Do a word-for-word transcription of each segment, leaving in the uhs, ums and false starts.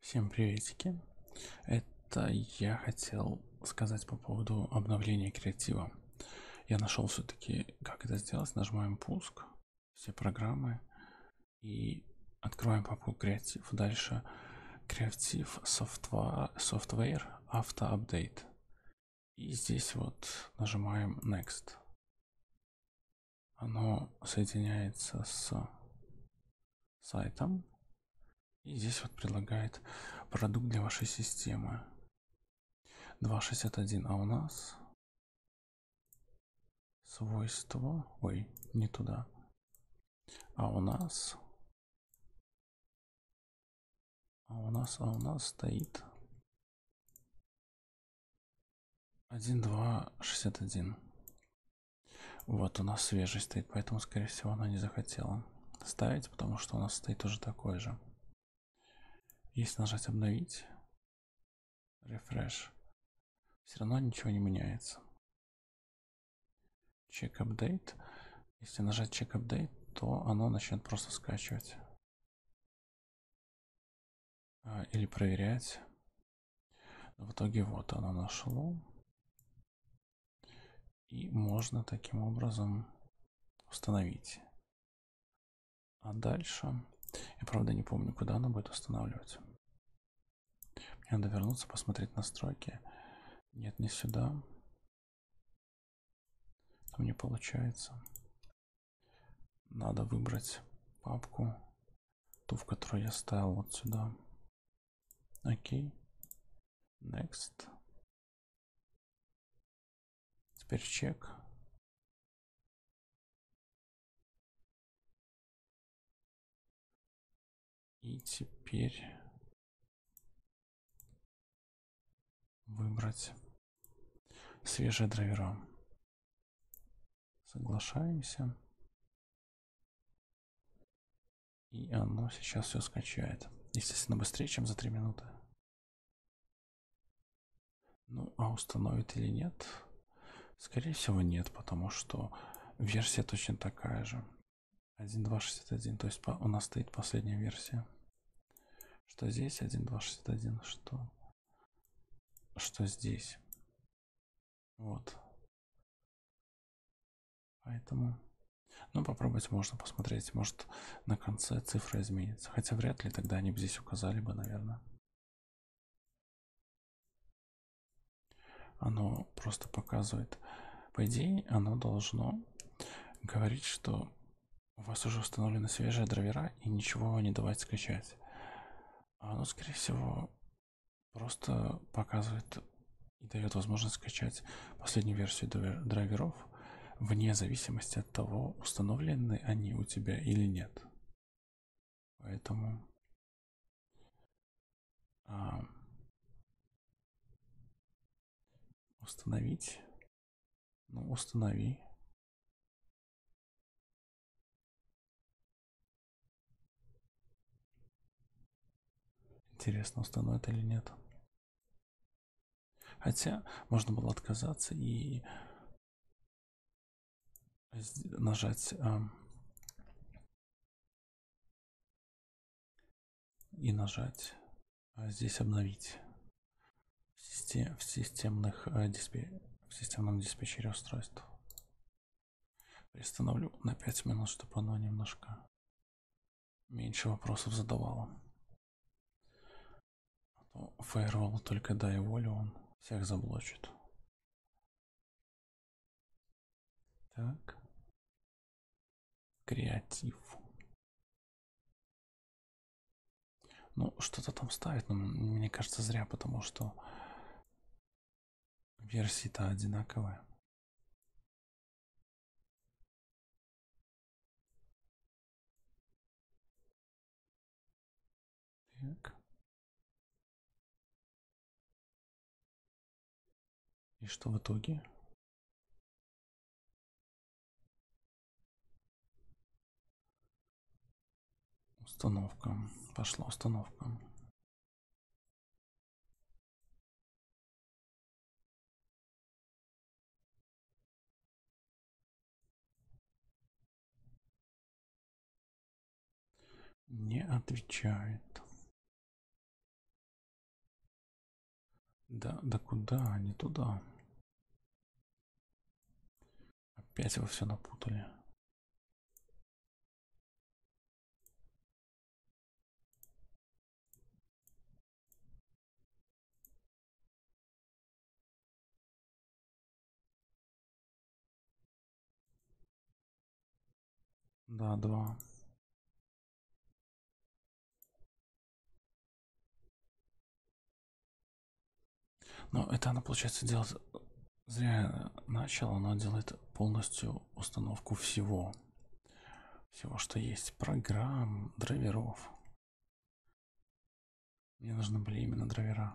Всем приветики. Это я хотел сказать по поводу обновления креатива. Я нашел все-таки, как это сделать. Нажимаем пуск, все программы и открываем папку Креатив. Дальше Creative Software, Software Auto Update. И здесь вот нажимаем Next. Оно соединяется с сайтом. И здесь вот предлагает продукт для вашей системы два шестьдесят один, а у нас свойства, ой, не туда, а у нас, а у нас, а у нас стоит один два шестьдесят один. Вот у нас свежий стоит, поэтому, скорее всего, она не захотела ставить, потому что у нас стоит уже такой же. Если нажать обновить, refresh, все равно ничего не меняется. Check update. Если нажать check update, то оно начнет просто скачивать или проверять. В итоге вот оно нашло. И можно таким образом установить. А дальше... Я, правда, не помню, куда она будет устанавливать. Мне надо вернуться, посмотреть настройки. Нет, не сюда. Там не получается. Надо выбрать папку, ту, в которую я ставил, вот сюда. Окей. Next. Теперь чек. И теперь выбрать свежие драйвера. Соглашаемся. И оно сейчас все скачает. Естественно, быстрее, чем за три минуты. Ну, а установит или нет? Скорее всего, нет, потому что версия точно такая же. один два шестьдесят один, то есть по, у нас стоит последняя версия. Что здесь один два шестьдесят один, что что здесь, вот. Поэтому, ну, попробовать можно, посмотреть, может, на конце цифра изменится, хотя вряд ли, тогда они бы здесь указали бы, наверное. Оно просто показывает, по идее оно должно говорить, что у вас уже установлены свежие драйвера и ничего не давать скачать. Оно, скорее всего, просто показывает и дает возможность скачать последнюю версию драйверов вне зависимости от того, установлены они у тебя или нет. Поэтому а, установить, ну, установи. Интересно, установит или нет. Хотя можно было отказаться и нажать а, и нажать а здесь обновить в системных а, диспе, в системном диспетчере устройств. Приостановлю на пять минут, чтобы оно немножко меньше вопросов задавало. Фаервол только дай волю, он всех заблочит. Так. Креатив. Ну, что-то там ставит, но мне кажется, зря, потому что версии-то одинаковые. Так. И что в итоге? Установка. Пошла установка. Не отвечает. Да, да куда? Не туда. Опять вы все напутали. Да, два. Но это она, получается, делает зря начала, она делает полностью установку всего. Всего, что есть. Программ, драйверов. Мне нужны были именно драйвера.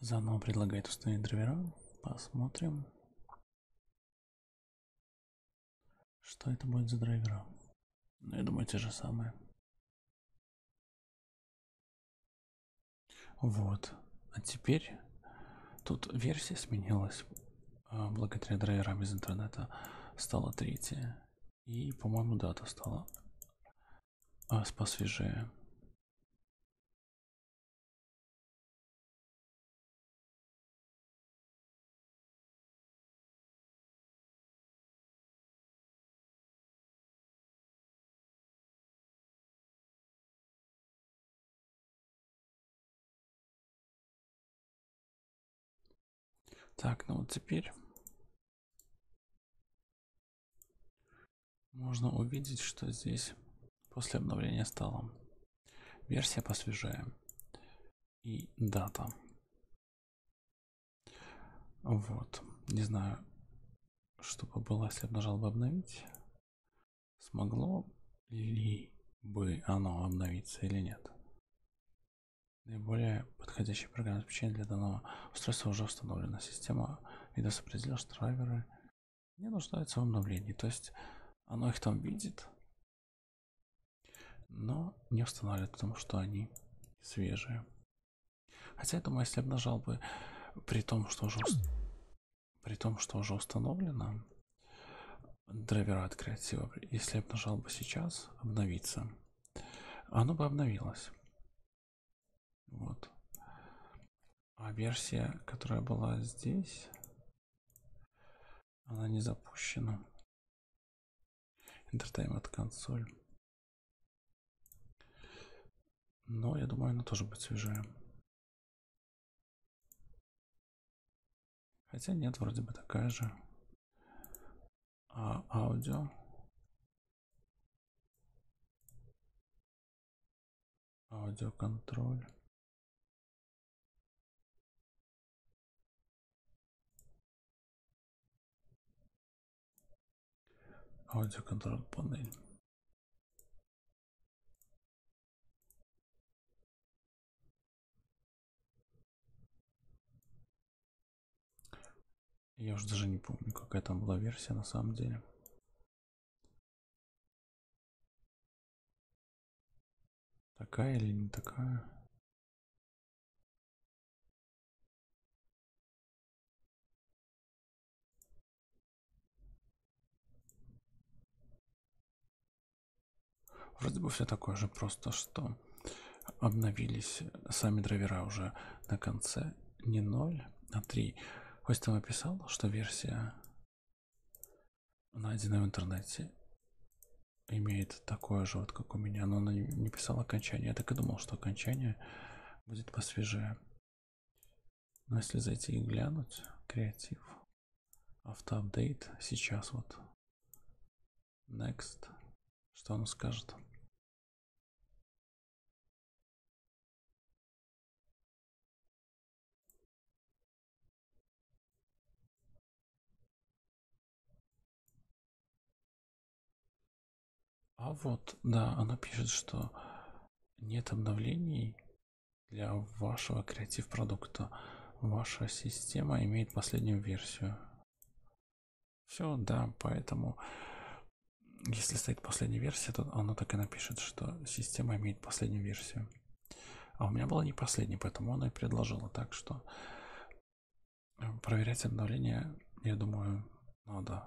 Заново предлагает установить драйвера. Посмотрим, что это будет за драйвера. Ну, я думаю, те же самые. Вот. А теперь тут версия сменилась. Благодаря драйверам из интернета стала третья. И, по-моему, дата стала посвежее. Так, ну вот теперь можно увидеть, что здесь после обновления стала версия посвежее и дата. Вот, не знаю, что бы было, если бы нажал бы обновить, смогло ли бы оно обновиться или нет. Наиболее подходящий программное обеспечение для данного устройства уже установлена. Система Windows определила, что драйверы не нуждаются в обновлении. То есть оно их там видит, но не устанавливает, потому что они свежие. Хотя я думаю, если бы нажал бы при том, что уже, уст... при том, что уже установлено, драйвера от Creative, если бы нажал бы сейчас обновиться, оно бы обновилось. Вот. А версия, которая была здесь, она не запущена. Entertainment консоль. Но я думаю, она тоже будет свежее. Хотя нет, вроде бы такая же. А аудио. Аудиоконтроль. Аудиоконтроль панель. Я уже даже не помню, какая там была версия на самом деле. Такая или не такая? Вроде бы все такое же, просто что обновились сами драйвера уже на конце, не ноль, а три. Хоть там описал, что версия, найденная в интернете, имеет такое же, вот как у меня, но она не писала окончание. Я так и думал, что окончание будет посвежее. Но если зайти и глянуть, Creative Auto Update, сейчас вот Next, что оно скажет? А вот, да, она пишет, что нет обновлений для вашего Creative продукта. Ваша система имеет последнюю версию. Все, да, поэтому если стоит последняя версия, то она так и напишет, что система имеет последнюю версию. А у меня была не последняя, поэтому она и предложила. Так что проверять обновления, я думаю, надо.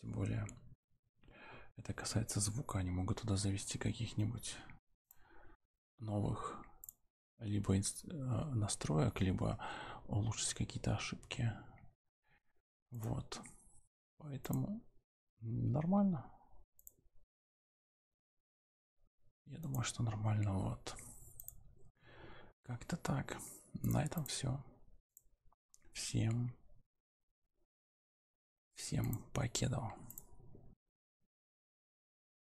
Тем более... это касается звука, они могут туда завести каких-нибудь новых либо настроек, либо улучшить какие-то ошибки. Вот. Поэтому нормально. Я думаю, что нормально. Вот. Как-то так. На этом все. Всем. Всем покедова.